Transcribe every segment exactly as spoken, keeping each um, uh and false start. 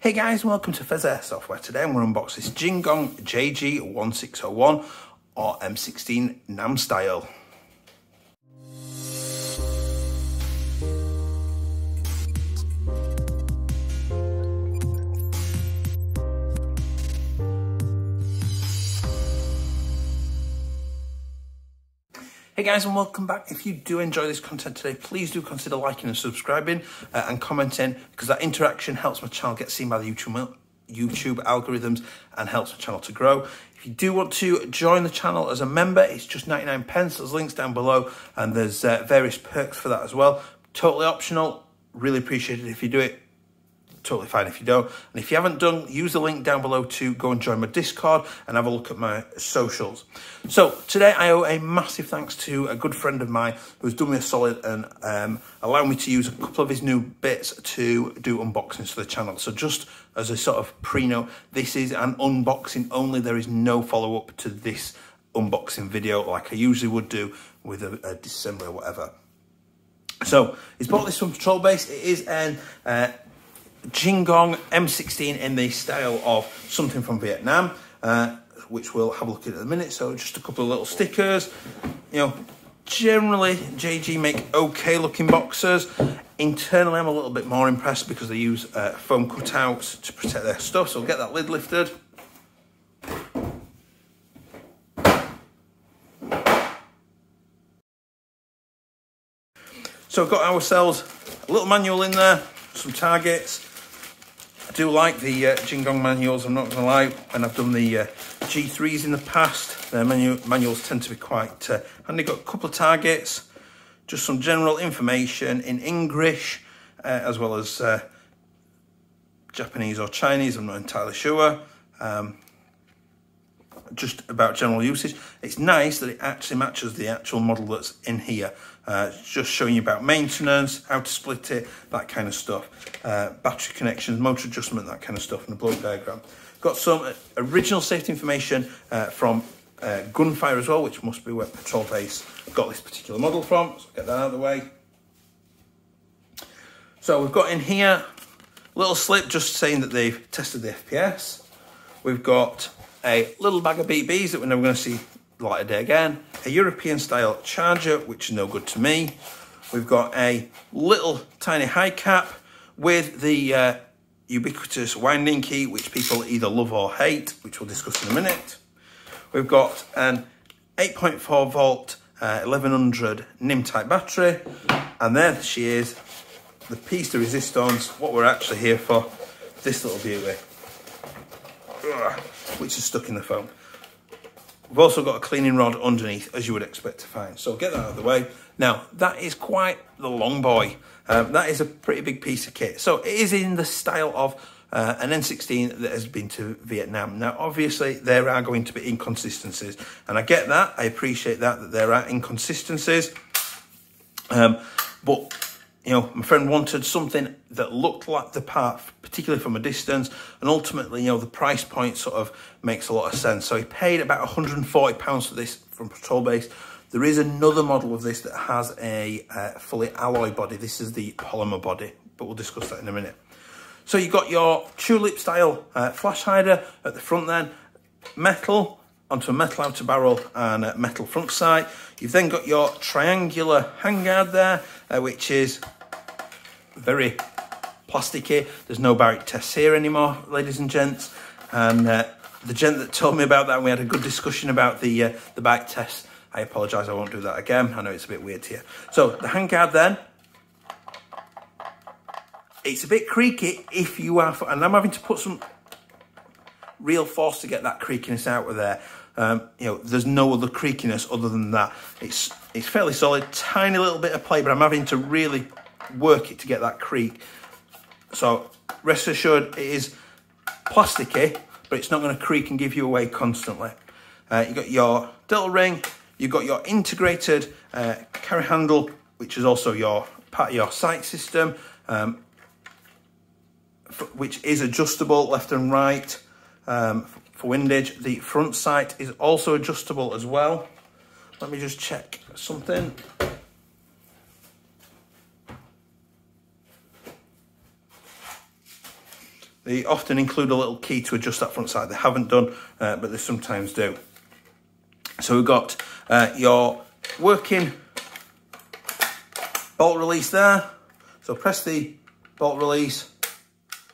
Hey guys, welcome to Pheas Airsoft Software. Today I'm going to unbox this Jing Gong J G one six zero one or M sixteen Nam style. Hey guys, and welcome back. If you do enjoy this content today, please do consider liking and subscribing uh, and commenting, because that interaction helps my channel get seen by the YouTube, YouTube algorithms and helps my channel to grow. If you do want to join the channel as a member, it's just ninety-nine pence. There's links down below and there's uh, various perks for that as well. Totally optional. Really appreciate it if you do it. Totally fine if you don't. And if you haven't done, use the link down below to go and join my Discord and have a look at my socials. So today I owe a massive thanks to a good friend of mine who's done me a solid and um, allowed me to use a couple of his new bits to do unboxings for the channel. So just as a sort of pre-note, this is an unboxing only. There is no follow-up to this unboxing video like I usually would do with a, a December or whatever. So he's bought this from Patrol Base. It is an... Uh, Jing Gong M sixteen in the style of something from Vietnam, uh, which we'll have a look at in a minute. So just a couple of little stickers. You know, generally J G make okay looking boxes. Internally I'm a little bit more impressed because they use uh, foam cutouts to protect their stuff. So we'll get that lid lifted. So we've got ourselves a little manual in there, some targets. I do like the uh, Jing Gong manuals, I'm not going to lie, and I've done the uh, G threes in the past. Their manu manuals tend to be quite uh, handy. Got a couple of targets, just some general information in English, uh, as well as uh, Japanese or Chinese, I'm not entirely sure. Um, just about general usage. It's nice that it actually matches the actual model that's in here. Uh, just showing you about maintenance, how to split it, that kind of stuff. Uh, battery connections, motor adjustment, that kind of stuff, and a block diagram. Got some original safety information uh, from uh, Gunfire as well, which must be where Patrol Base got this particular model from. So get that out of the way. So we've got in here a little slip just saying that they've tested the F P S. We've got a little bag of B Bs that we're never going to see the light of day again. A European style charger, which is no good to me. We've got a little tiny high cap with the uh, ubiquitous winding key, which people either love or hate, which we'll discuss in a minute. We've got an eight point four volt uh, eleven hundred NiMH type battery. And there she is, the piece de resistance, what we're actually here for, this little beauty, which is stuck in the foam. We've also got a cleaning rod underneath, as you would expect to find. So get that out of the way. Now, that is quite the long boy. Um, that is a pretty big piece of kit. So it is in the style of uh, an N sixteen that has been to Vietnam. Now, obviously, there are going to be inconsistencies. And I get that. I appreciate that, that there are inconsistencies. Um, but, you know, my friend wanted something that looked like the part, particularly from a distance, and ultimately, you know, the price point sort of makes a lot of sense. So he paid about one hundred and forty pounds for this from Patrol Base. There is another model of this that has a uh, fully alloy body. This is the polymer body, but we'll discuss that in a minute. So you've got your tulip style uh, flash hider at the front then, metal onto a metal outer barrel and a metal front sight. You've then got your triangular handguard there, uh, which is very plasticky. There's no Barrett tests here anymore, ladies and gents. And uh, the gent that told me about that, and we had a good discussion about the uh, the Barrett test. I apologise, I won't do that again. I know it's a bit weird here. So the handguard then, it's a bit creaky if you are, and I'm having to put some real force to get that creakiness out of there. Um, you know, there's no other creakiness other than that. It's it's fairly solid, tiny little bit of play, but I'm having to really work it to get that creak. So rest assured, it is plasticky, but it's not going to creak and give you away constantly. Uh, you've got your delta ring, you've got your integrated uh, carry handle, which is also your part of your sight system, um, which is adjustable left and right um, for windage. The front sight is also adjustable as well. Let me just check something. They often include a little key to adjust that front sight. They haven't done, uh, but they sometimes do. So we've got uh, your working bolt release there. So press the bolt release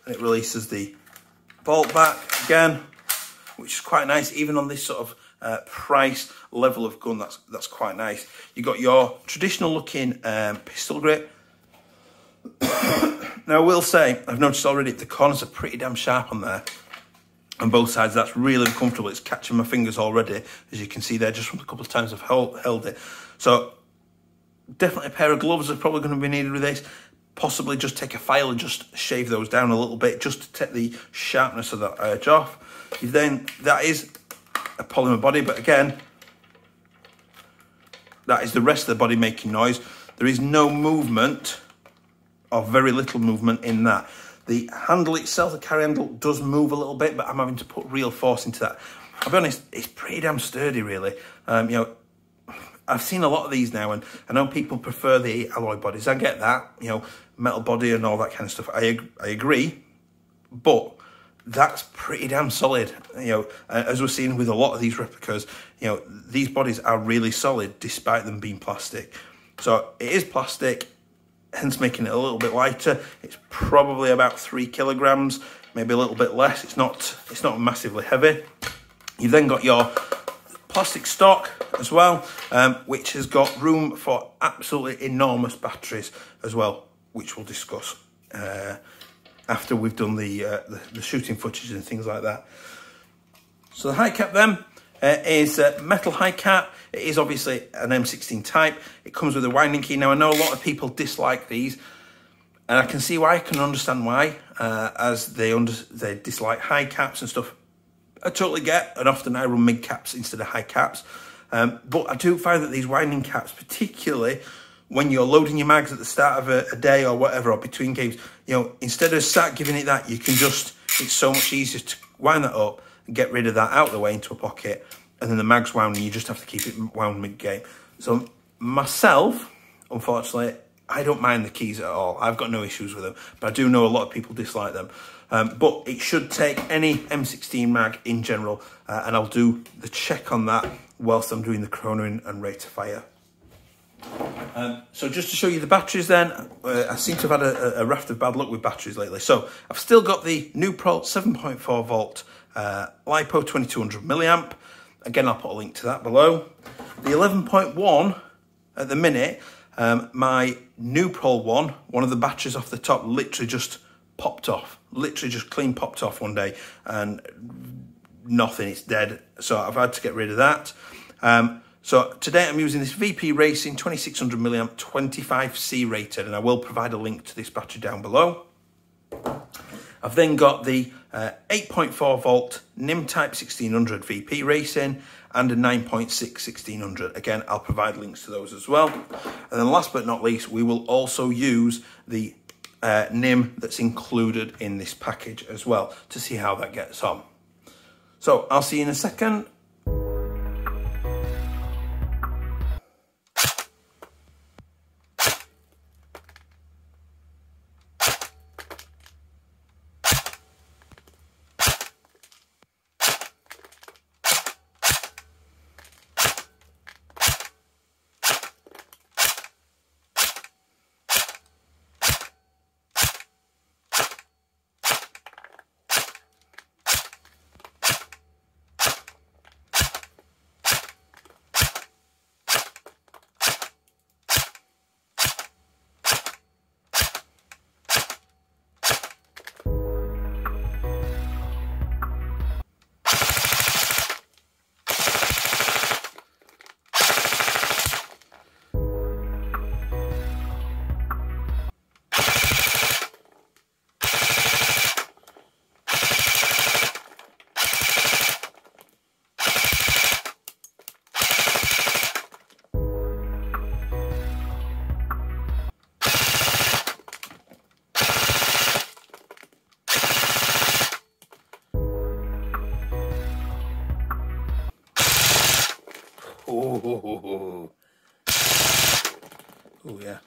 and it releases the bolt back again, which is quite nice. Even on this sort of uh, price level of gun, that's that's quite nice. You've got your traditional looking um, pistol grip. Now I will say, I've noticed already the corners are pretty damn sharp on there, on both sides. That's really uncomfortable. It's catching my fingers already, as you can see there, just from a couple of times I've held, held it. So definitely a pair of gloves are probably going to be needed with this. Possibly just take a file and just shave those down a little bit, just to take the sharpness of that edge off. You then, that is a polymer body, but again, that is the rest of the body making noise. There is no movement, or very little movement in that. The handle itself, the carry handle, does move a little bit, but I'm having to put real force into that. I'll be honest, it's pretty damn sturdy, really. Um, you know, I've seen a lot of these now, and I know people prefer the alloy bodies. I get that, you know, metal body and all that kind of stuff. I, I agree, but that's pretty damn solid. You know, as we're seeing with a lot of these replicas, you know, these bodies are really solid despite them being plastic. So it is plastic, hence making it a little bit lighter. It's probably about three kilograms, maybe a little bit less. It's not, it's not massively heavy. You've then got your plastic stock as well, um, which has got room for absolutely enormous batteries as well, which we'll discuss uh, after we've done the, uh, the, the shooting footage and things like that. So the high cap then uh, is uh, metal high cap. It is obviously an M sixteen type. It comes with a winding key. Now, I know a lot of people dislike these, and I can see why, I can understand why, uh, as they, under they dislike high caps and stuff. I totally get, and often I run mid caps instead of high caps. Um, but I do find that these winding caps, particularly when you're loading your mags at the start of a, a day or whatever, or between games, you know, instead of sat giving it that, you can just, it's so much easier to wind that up and get rid of that out of the way into a pocket. And then the mag's wound and you just have to keep it wound mid-game. So myself, unfortunately, I don't mind the keys at all. I've got no issues with them, but I do know a lot of people dislike them. Um, but it should take any M sixteen mag in general, uh, and I'll do the check on that whilst I'm doing the chronoing and rate of fire. Um, so just to show you the batteries then, uh, I seem to have had a, a raft of bad luck with batteries lately. So I've still got the Nuprol seven point four volt uh, LiPo twenty-two hundred milliamp. Again, I'll put a link to that below. The eleven point one at the minute, um, my Nuprol one, one of the batteries off the top literally just popped off, literally just clean popped off one day, and nothing, it's dead. So I've had to get rid of that. Um, so today I'm using this V P Racing twenty-six hundred milliamp twenty-five C rated, and I will provide a link to this battery down below. I've then got the uh, eight point four volt N I M H Type sixteen hundred V P Racing and a nine point six sixteen hundred. Again, I'll provide links to those as well. And then last but not least, we will also use the uh, N I M H that's included in this package as well to see how that gets on. So I'll see you in a second. Oh, yeah.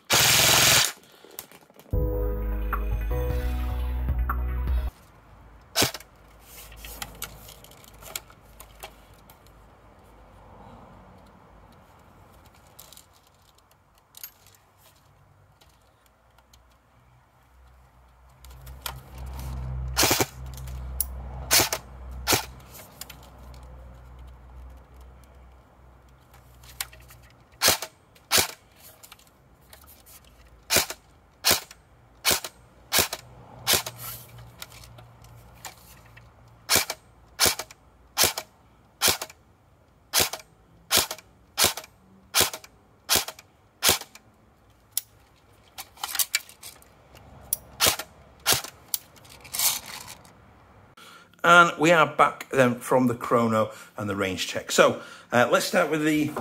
And we are back then from the chrono and the range check. So uh, let's start with the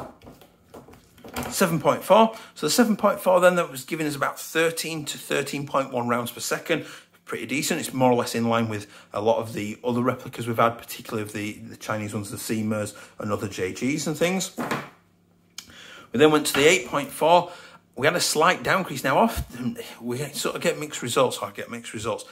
seven point four. So the seven point four then, that was giving us about thirteen to thirteen point one rounds per second. Pretty decent. It's more or less in line with a lot of the other replicas we've had, particularly of the, the Chinese ones, the Seamers and other J Gs and things. We then went to the eight point four. We had a slight downcrease. Now often we sort of get mixed results. I get mixed results.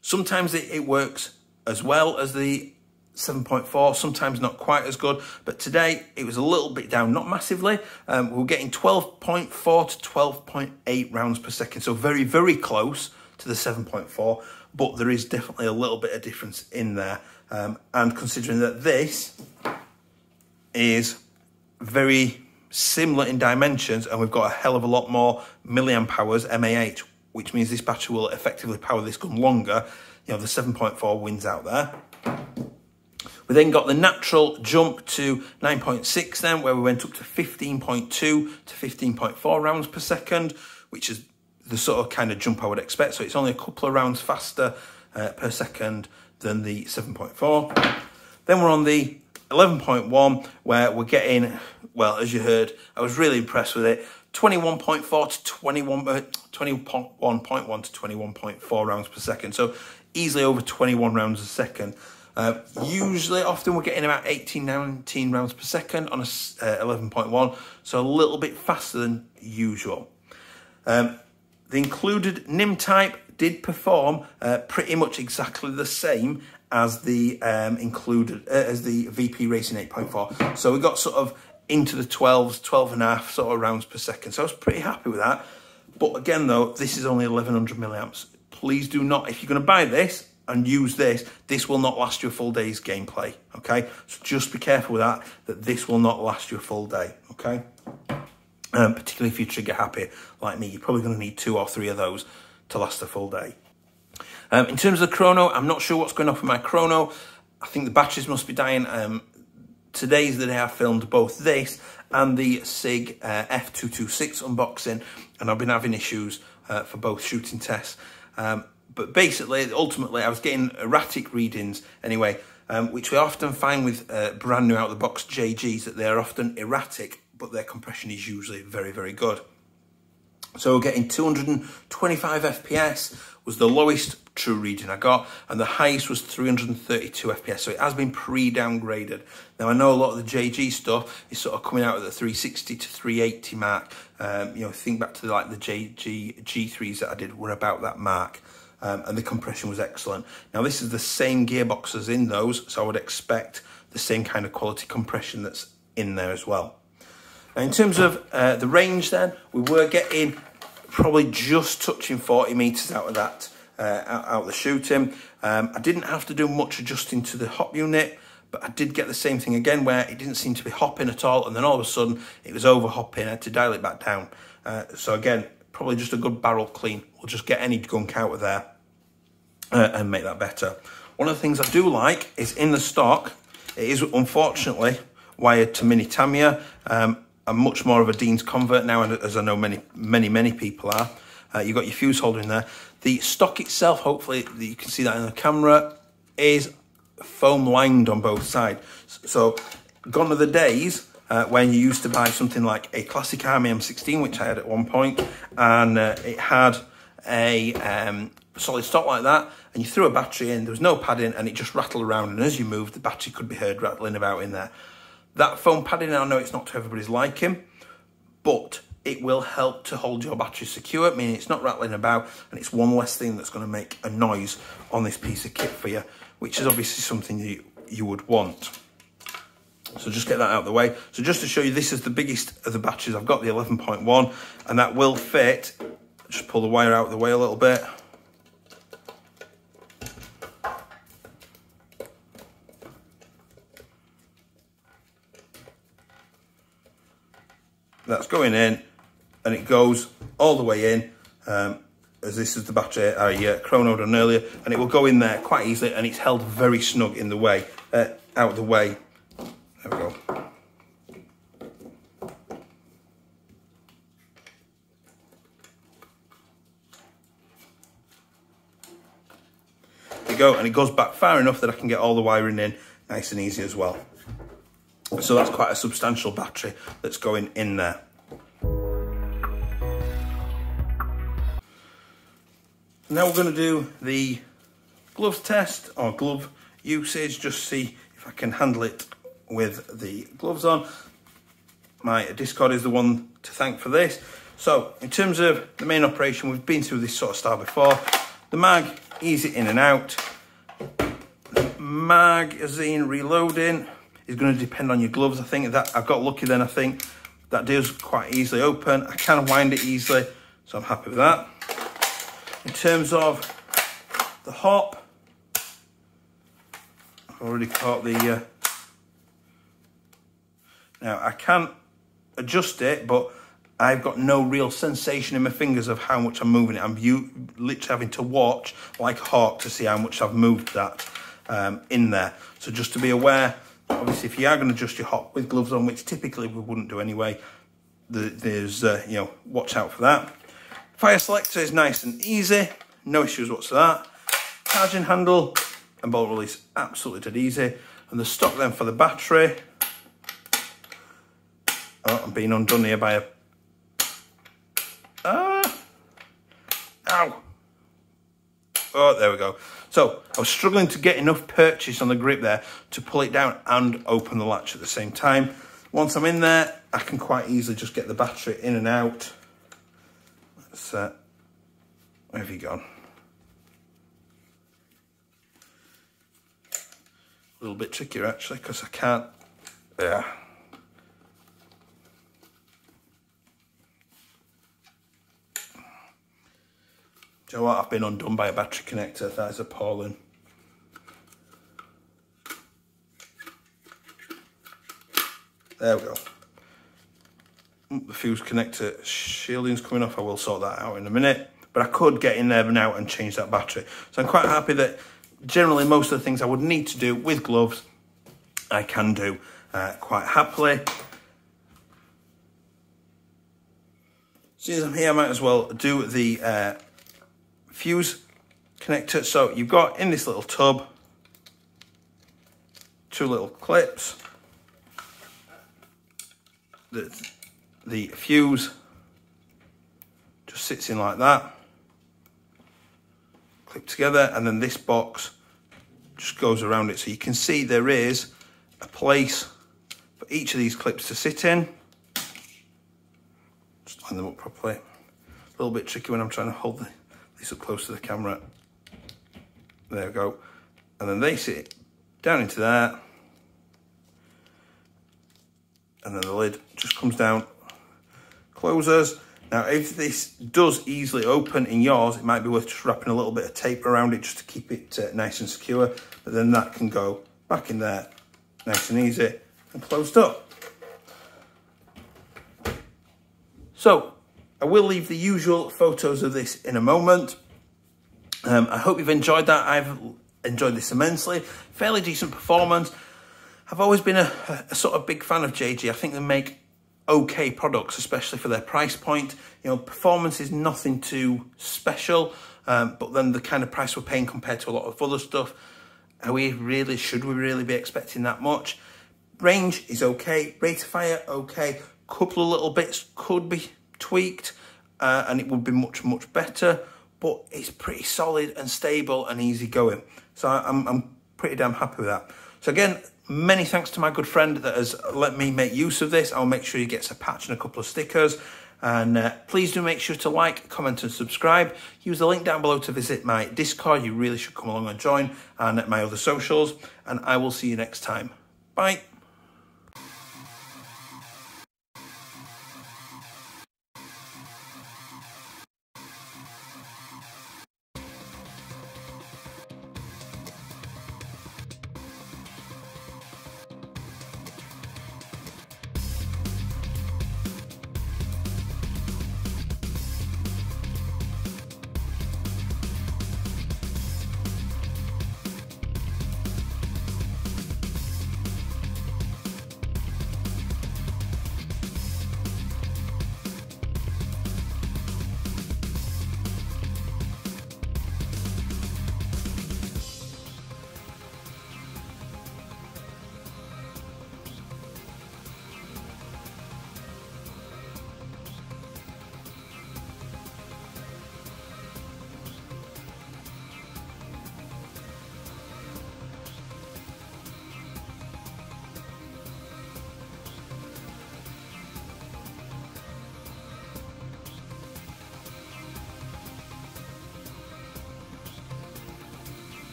Sometimes it, it works as well as the seven point four, sometimes not quite as good, but today it was a little bit down, not massively. Um, we were getting twelve point four to twelve point eight rounds per second, so very, very close to the seven point four, but there is definitely a little bit of difference in there. Um, and considering that this is very similar in dimensions and we've got a hell of a lot more milliamp hours M A H, which means this battery will effectively power this gun longer, you know, the seven point four wins out there. We then got the natural jump to nine point six then, where we went up to fifteen point two to fifteen point four rounds per second, which is the sort of kind of jump I would expect. So it's only a couple of rounds faster uh, per second than the seven point four. Then we're on the eleven point one, where we're getting, well, as you heard, I was really impressed with it. twenty-one point four to twenty-one point one to twenty-one point four rounds per second. So easily over twenty-one rounds a second. Uh, usually, often we're getting about eighteen, nineteen rounds per second on a eleven point one, so a little bit faster than usual. Um, the included N I M H type did perform uh, pretty much exactly the same as the um, included uh, as the V P Racing eight point four. So we got sort of into the twelves, twelve and a half sort of rounds per second. So I was pretty happy with that. But again, though, this is only eleven hundred milliamps. Please do not, if you're going to buy this and use this, this will not last you a full day's gameplay, okay? So just be careful with that, that this will not last you a full day, okay? Um, particularly if you're trigger happy like me, you're probably gonna need two or three of those to last a full day. Um, in terms of the chrono, I'm not sure what's going on with my chrono. I think the batteries must be dying. Um, today's the day I filmed both this and the SIG uh, F two twenty-six unboxing, and I've been having issues uh, for both shooting tests. Um, But basically, ultimately, I was getting erratic readings anyway, um, which we often find with uh, brand new out-of-the-box J Gs, that they're often erratic, but their compression is usually very, very good. So we're getting two hundred twenty-five F P S was the lowest true reading I got, and the highest was three hundred thirty-two F P S, so it has been pre-downgraded. Now, I know a lot of the J G stuff is sort of coming out at the three sixty to three eighty mark. Um, you know, think back to the, like the J G G threes that I did were about that mark. Um, and the compression was excellent. Now this is the same gearbox as in those, so I would expect the same kind of quality compression that's in there as well. Now in terms of uh, the range then, we were getting probably just touching forty meters out of that, uh, out, out of the shooting. Um, I didn't have to do much adjusting to the hop unit, but I did get the same thing again where it didn't seem to be hopping at all, and then all of a sudden it was over hopping. I had to dial it back down. Uh, so again, probably just a good barrel clean. We'll just get any gunk out of there uh, and make that better. One of the things I do like is in the stock, it is unfortunately wired to Mini Tamiya. Um, I'm much more of a Dean's convert now, and as I know many, many, many people are. Uh, you've got your fuse holder in there. The stock itself, hopefully you can see that in the camera, is foam lined on both sides. So gone are the days Uh, when you used to buy something like a classic Army M sixteen, which I had at one point, and uh, it had a um, solid stock like that, and you threw a battery in, there was no padding, and it just rattled around, and as you moved, the battery could be heard rattling about in there. That foam padding, I know it's not to everybody's liking, but it will help to hold your battery secure, meaning it's not rattling about, and it's one less thing that's going to make a noise on this piece of kit for you, which is obviously something you, you would want. So just get that out of the way. So just to show you, this is the biggest of the batteries. I've got the eleven point one, and that will fit. Just pull the wire out of the way a little bit. That's going in, and it goes all the way in, um, as this is the battery I uh, chronoed on earlier, and it will go in there quite easily, and it's held very snug in the way, uh, out of the way. There we go. It to go, and it goes back far enough that I can get all the wiring in nice and easy as well. So that's quite a substantial battery that's going in there. Now we're going to do the glove test or glove usage, just see if I can handle it with the gloves on. My Discord is the one to thank for this. So in terms of the main operation, we've been through this sort of style before. The mag, easy in and out. The magazine reloading is going to depend on your gloves. I think that I've got lucky then. I think that deals quite easily open. I can wind it easily, so I'm happy with that. In terms of the hop, I've already caught the... Uh... Now, I can adjust it, but I've got no real sensation in my fingers of how much I'm moving it. I'm literally having to watch like a hawk to see how much I've moved that um, in there. So just to be aware, obviously, if you are going to adjust your hop with gloves on, which typically we wouldn't do anyway, there's, uh, you know, watch out for that. Fire selector is nice and easy, no issues whatsoever. Charging handle and bolt release, absolutely dead easy. And the stock then for the battery. Oh, I'm being undone here by a... Ah! Ow! Oh, there we go. So, I was struggling to get enough purchase on the grip there to pull it down and open the latch at the same time. Once I'm in there, I can quite easily just get the battery in and out. Uh, where have you gone? A little bit trickier actually, because I can't. Yeah. Do you know what? I've been undone by a battery connector. That is appalling. There we go. The fuse connector shielding's coming off. I will sort that out in a minute, but I could get in there now and change that battery. So I'm quite happy that generally most of the things I would need to do with gloves, I can do uh, quite happily. Since I'm here, I might as well do the uh, fuse connector. So you've got in this little tub, two little clips. That's the fuse just sits in like that, clip together, and then this box just goes around it. So you can see there is a place for each of these clips to sit in. Just line them up properly. A little bit tricky when I'm trying to hold the, this up close to the camera. There we go. And then they sit down into that. And then the lid just comes down, closers. Now, if this does easily open in yours, it might be worth just wrapping a little bit of tape around it just to keep it uh, nice and secure. But then that can go back in there, nice and easy, and closed up. So, I will leave the usual photos of this in a moment. Um, I hope you've enjoyed that. I've enjoyed this immensely. Fairly decent performance. I've always been a, a sort of big fan of J G. I think they make okay products, especially for their price point. You know, performance is nothing too special, um, but then the kind of price we're paying compared to a lot of other stuff, are we really, should we really be expecting that much? Range is okay, rate of fire okay, couple of little bits could be tweaked, uh, and it would be much, much better, but it's pretty solid and stable and easy going. So I'm, I'm pretty damn happy with that. So again, many thanks to my good friend that has let me make use of this. I'll make sure he gets a patch and a couple of stickers. And uh, please do make sure to like, comment and subscribe. Use the link down below to visit my Discord. You really should come along and join, and my other socials. And I will see you next time. Bye.